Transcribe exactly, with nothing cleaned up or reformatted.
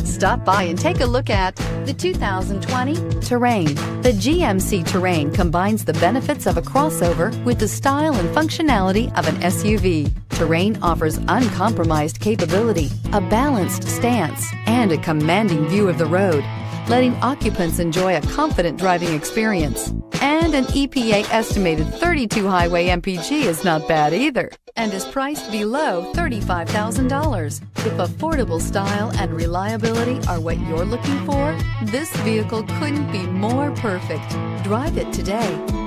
Stop by and take a look at the two thousand twenty Terrain. The G M C Terrain combines the benefits of a crossover with the style and functionality of an S U V. Terrain offers uncompromised capability, a balanced stance, and a commanding view of the road, letting occupants enjoy a confident driving experience. And an E P A-estimated thirty-two highway M P G is not bad either, and is priced below thirty-five thousand dollars. If affordable style and reliability are what you're looking for, this vehicle couldn't be more perfect. Drive it today.